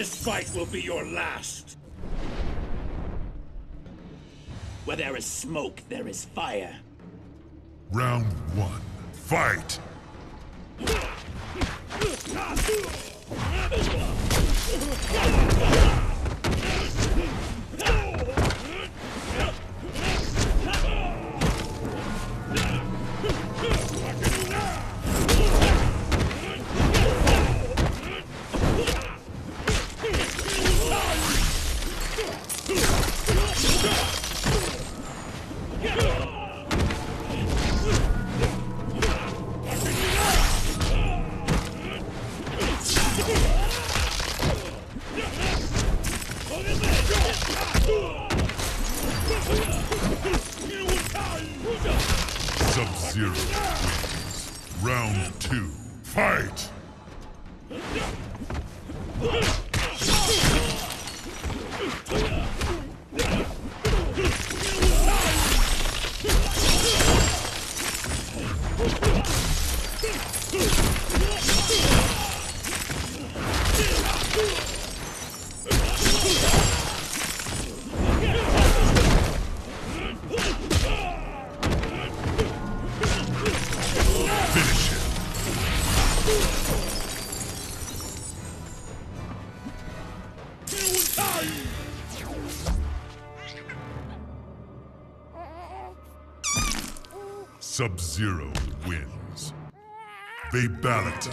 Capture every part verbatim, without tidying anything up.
This fight will be your last. Where there is smoke, there is fire. Round one, fight! Sub-Zero wins. Round two, fight! Sub-Zero wins. Babality.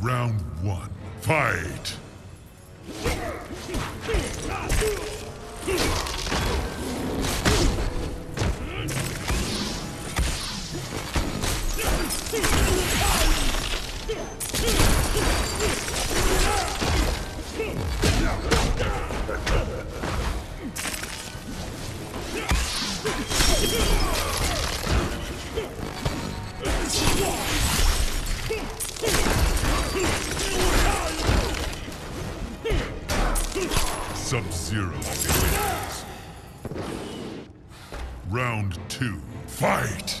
Round one, fight! Sub-Zero wins. Round two, fight!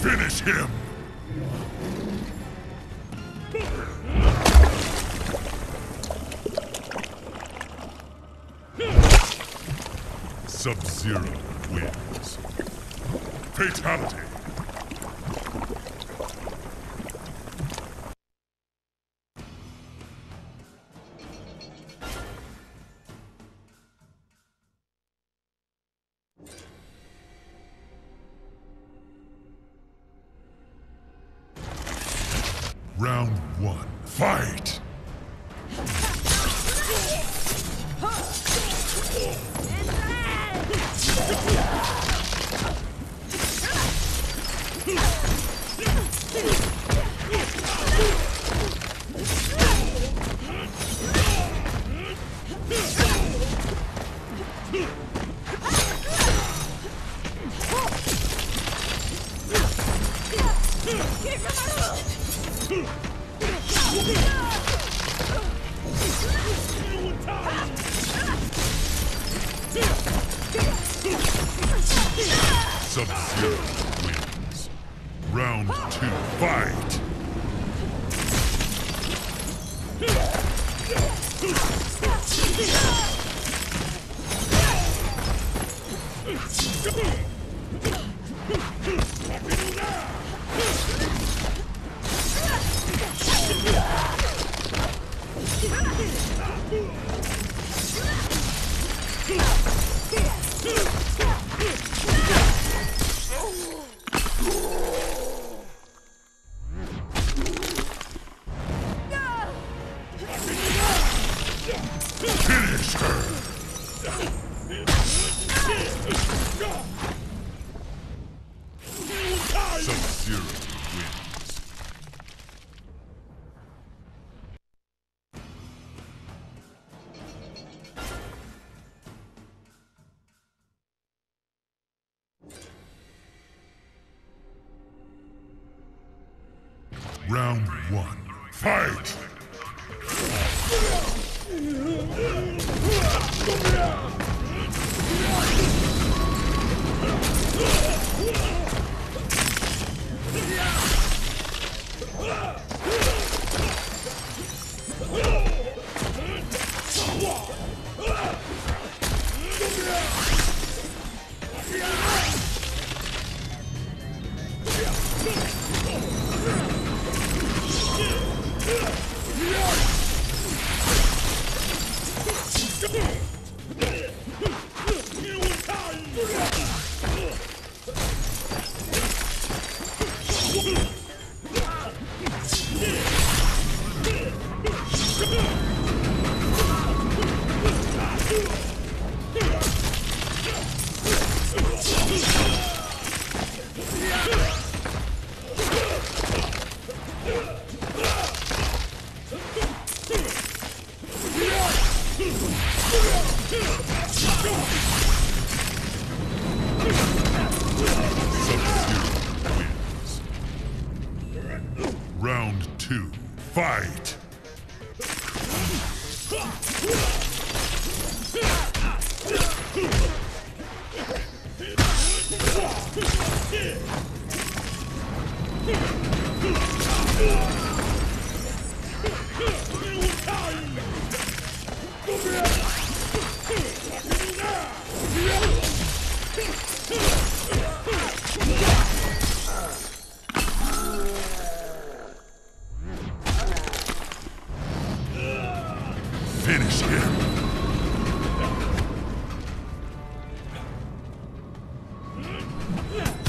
Finish him! Sub-Zero wins. Fatality! Round one, fight! Sub-Zero wins. Round two, fight! Sub-Zero wins. Round one, fight! Round two, fight! Finish him.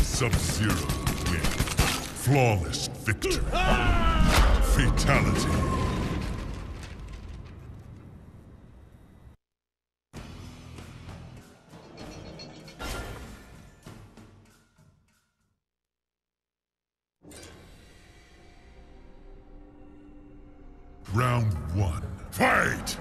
Sub-Zero wins. Flawless victory. Fatality. Round one. Fight!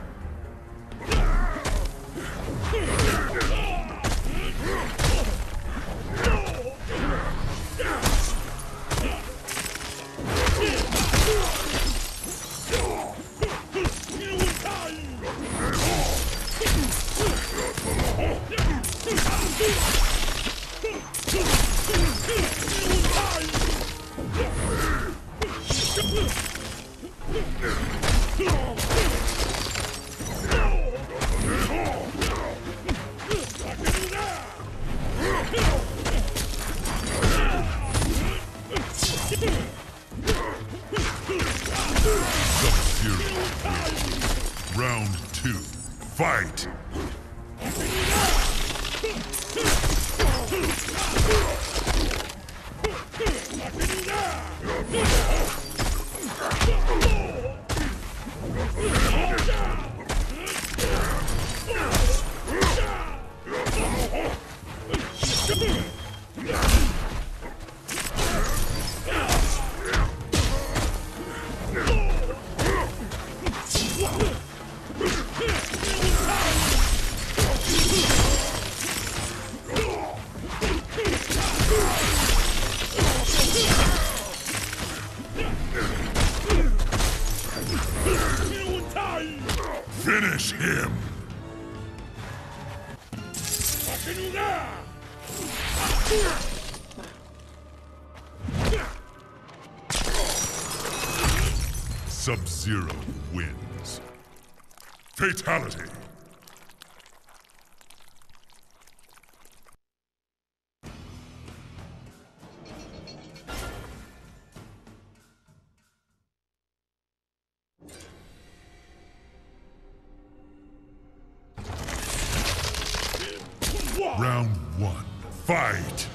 Round two, fight! Finish him! Sub-Zero wins. Fatality! Round one, fight!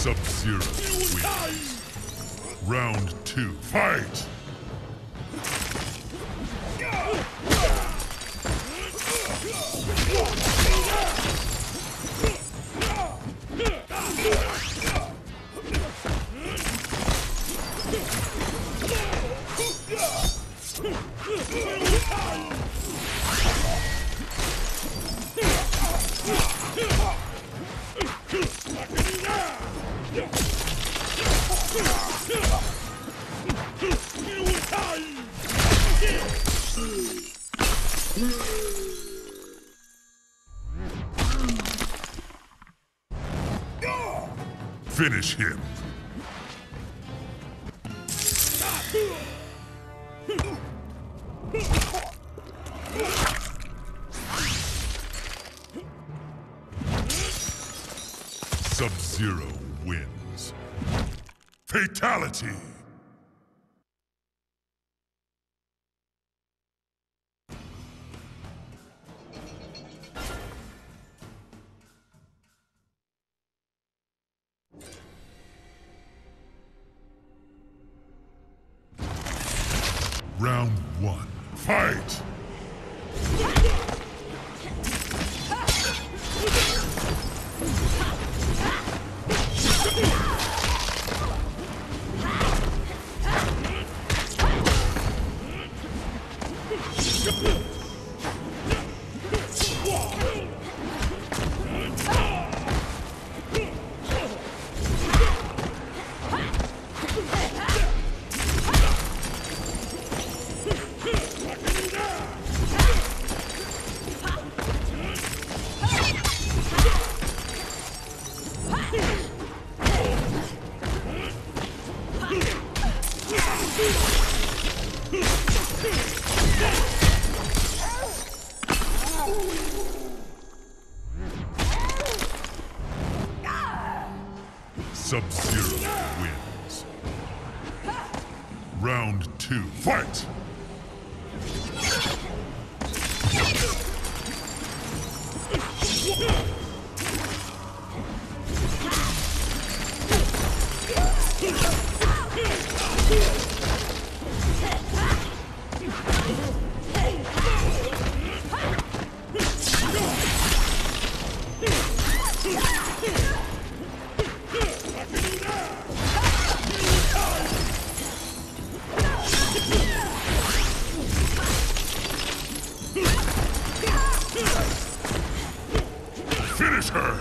Sub-Zero wins. Round two, fight! Finish him. Sub-Zero wins. Fatality. Round one, fight! Sub-Zero wins. Round two, fight! Finish her!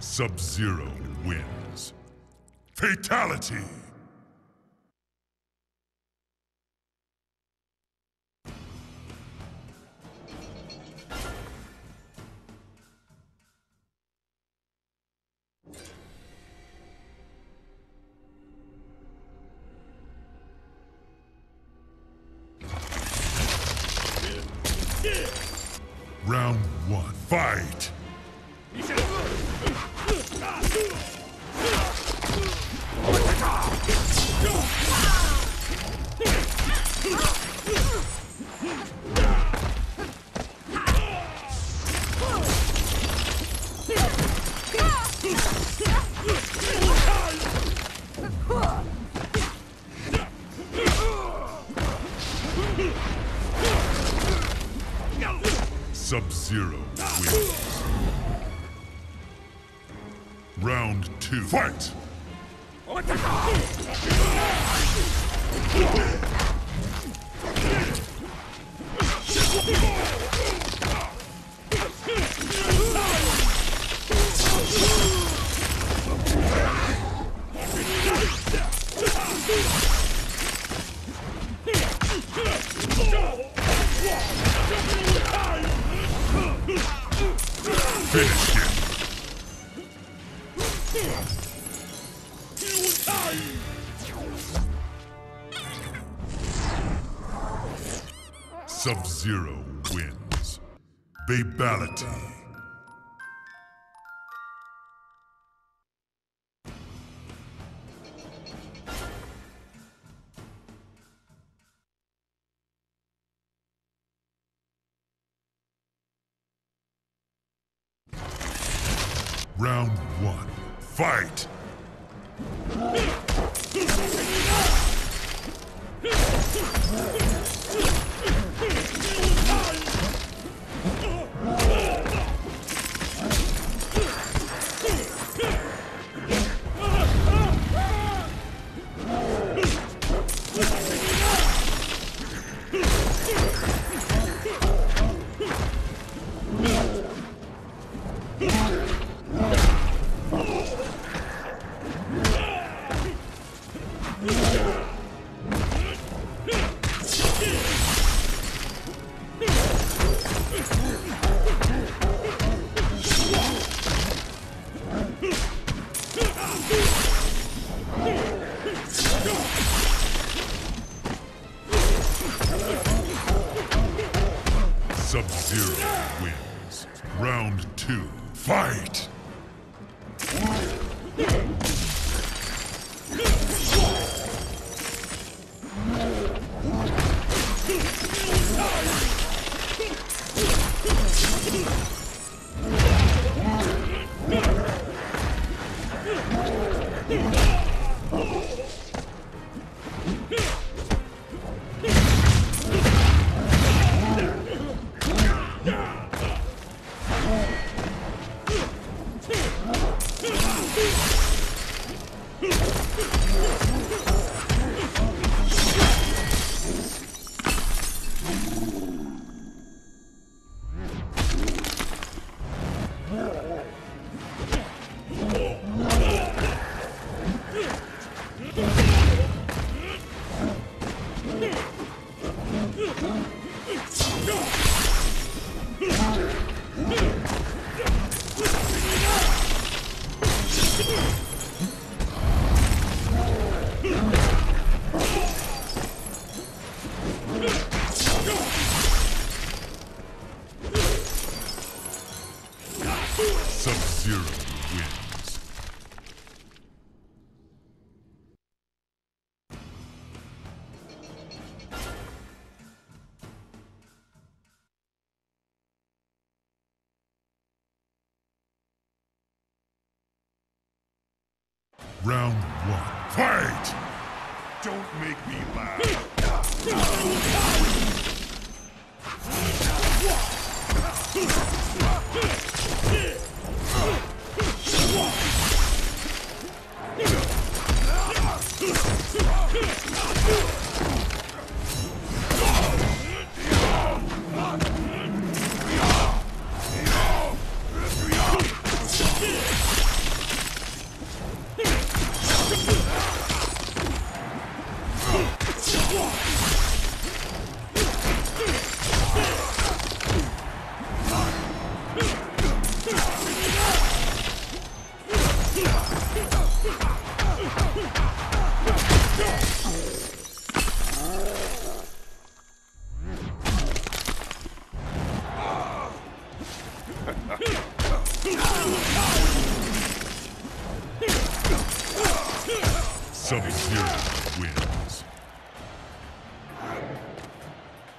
Sub-Zero wins. Fatality! Round one, fight! Sub-Zero wins. Round two, fight! Finish him. He will die. Sub-Zero wins. Babality. Round one, fight! Sub-Zero wins. Round two, fight! Sub-Zero wins. Round one, fight! Don't make me laugh. Sub-Zero wins.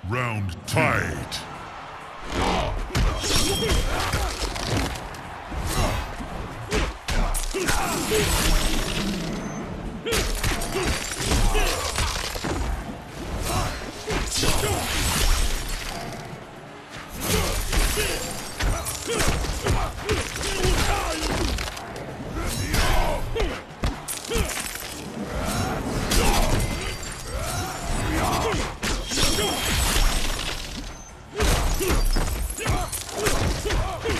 Round two. Fight! Go!